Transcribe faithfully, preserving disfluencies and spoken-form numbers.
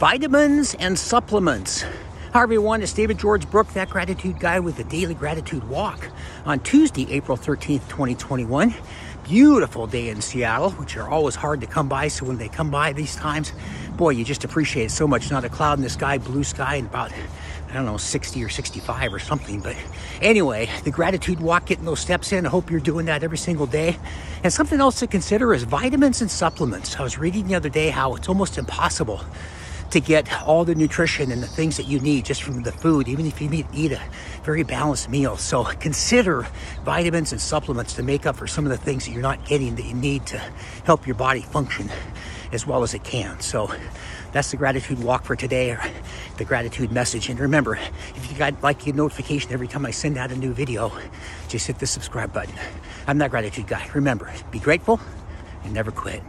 vitamins and supplements. Hi everyone, it's David George Brooke, That Gratitude Guy, with the Daily Gratitude Walk on Tuesday, April thirteenth, twenty twenty-one. Beautiful day in Seattle, which are always hard to come by, so when they come by these times, boy, you just appreciate it so much. Not a cloud in the sky, blue sky, and about, I don't know, sixty or sixty-five or something. But anyway, the Gratitude Walk, getting those steps in. I hope you're doing that every single day. And something else to consider is vitamins and supplements. I was reading the other day how it's almost impossible to get all the nutrition and the things that you need just from the food, even if you eat a very balanced meal. So consider vitamins and supplements to make up for some of the things that you're not getting that you need to help your body function as well as it can. So that's the Gratitude Walk for today, or the gratitude message. And remember, if you'd like to get a notification every time I send out a new video, just hit the subscribe button. I'm That Gratitude Guy. Remember, be grateful and never quit.